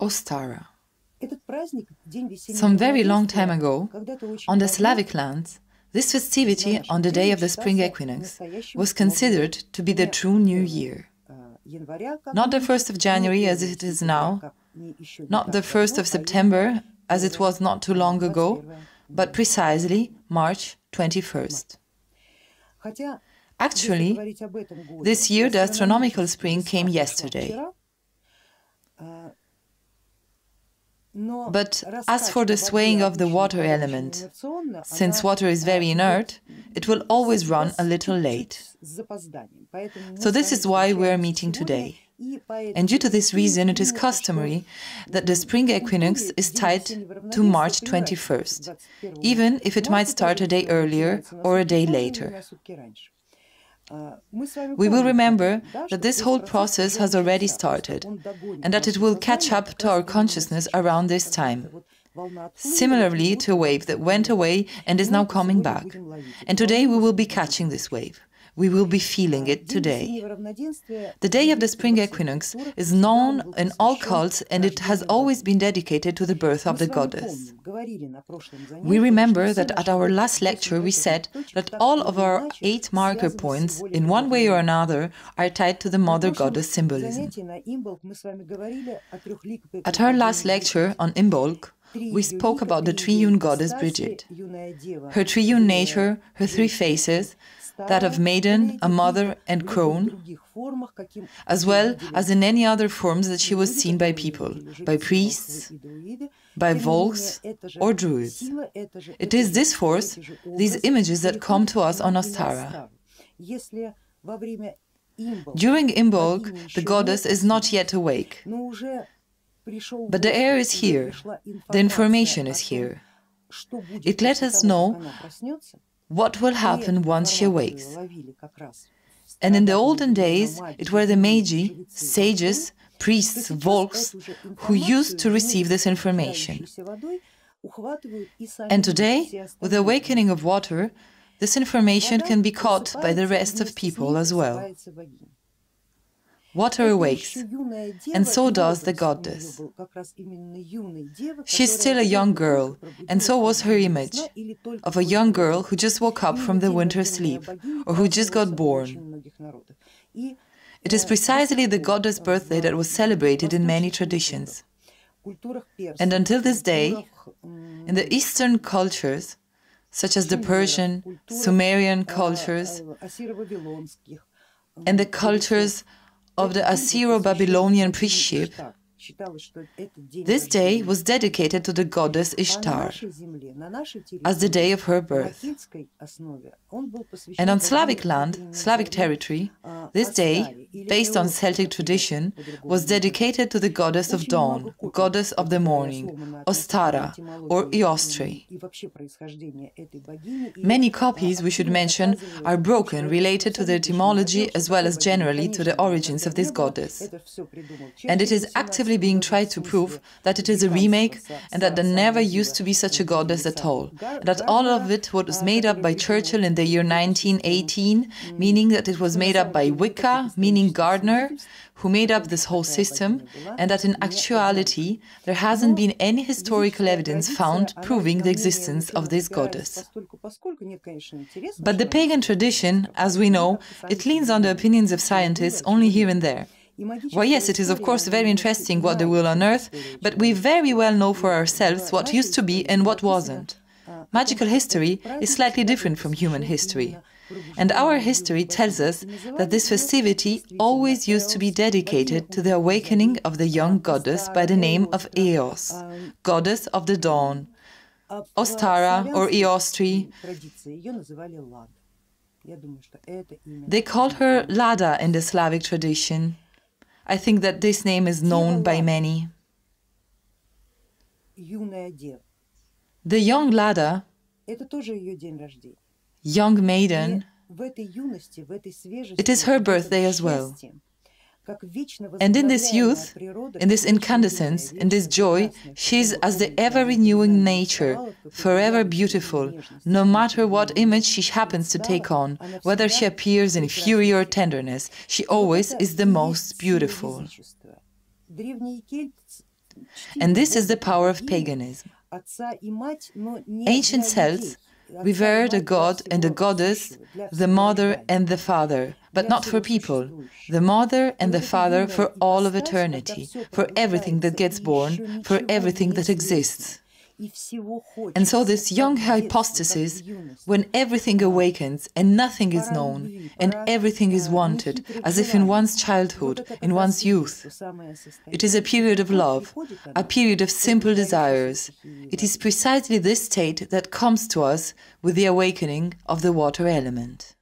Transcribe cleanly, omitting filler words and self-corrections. Ostara. Some very long time ago, on the Slavic lands, this festivity on the day of the spring equinox was considered to be the true New Year. Not the 1st of January as it is now, not the 1st of September as it was not too long ago, but precisely March 21st. Actually, this year the astronomical spring came yesterday. But as for the swaying of the water element, since water is very inert, it will always run a little late. So this is why we are meeting today. And due to this reason, it is customary that the spring equinox is tied to March 21st, even if it might start a day earlier or a day later. We will remember that this whole process has already started and that it will catch up to our consciousness around this time, similarly to a wave that went away and is now coming back. And today we will be catching this wave. We will be feeling it today. The day of the spring equinox is known in all cults and it has always been dedicated to the birth of the goddess. We remember that at our last lecture we said that all of our 8 marker points, in one way or another, are tied to the mother goddess symbolism. At our last lecture on Imbolc, we spoke about the triune goddess Bridget, her triune nature, her 3 faces, that of maiden, a mother and crone, as well as in any other forms that she was seen by people, by priests, by volks or druids. It is this force, these images that come to us on Ostara. During Imbolc, the goddess is not yet awake, but the air is here, the information is here. It let us know what will happen once she awakes. And in the olden days, it were the Magi, sages, priests, volks, who used to receive this information. And today, with the awakening of water, this information can be caught by the rest of people as well. Water awakes, and so does the goddess. She's still a young girl, and so was her image, of a young girl who just woke up from the winter sleep, or who just got born. It is precisely the goddess' birthday that was celebrated in many traditions. And until this day, in the Eastern cultures, such as the Persian, Sumerian cultures, and the cultures of the Assyro-Babylonian priestship, this day was dedicated to the goddess Ishtar as the day of her birth. And on Slavic land, Slavic territory, this day, based on Celtic tradition, was dedicated to the goddess of dawn, goddess of the morning, Ostara or Eostre. Many copies, we should mention, are broken related to the etymology as well as generally to the origins of this goddess. And it is actively being tried to prove that it is a remake and that there never used to be such a goddess at all, and that all of it was made up by Churchill in the year 1918, meaning that it was made up by Wicca, meaning gardener, who made up this whole system, and that in actuality there hasn't been any historical evidence found proving the existence of this goddess. But the pagan tradition, as we know, it leans on the opinions of scientists only here and there. Well, yes, it is of course very interesting what they will unearth, but we very well know for ourselves what used to be and what wasn't. Magical history is slightly different from human history. And our history tells us that this festivity always used to be dedicated to the awakening of the young goddess by the name of Eos, goddess of the dawn, Ostara or Eostri. They called her Lada in the Slavic tradition. I think that this name is known by many. The young Lada, young maiden, it is her birthday as well. And in this youth, in this incandescence, in this joy, she is as the ever-renewing nature, forever beautiful, no matter what image she happens to take on, whether she appears in fury or tenderness, she always is the most beautiful. And this is the power of paganism. Ancient Celts revered a god and a goddess, the mother and the father, but not for people, the mother and the father for all of eternity, for everything that gets born, for everything that exists. And so this young hypostasis, when everything awakens and nothing is known and everything is wanted, as if in one's childhood, in one's youth, it is a period of love, a period of simple desires. It is precisely this state that comes to us with the awakening of the water element.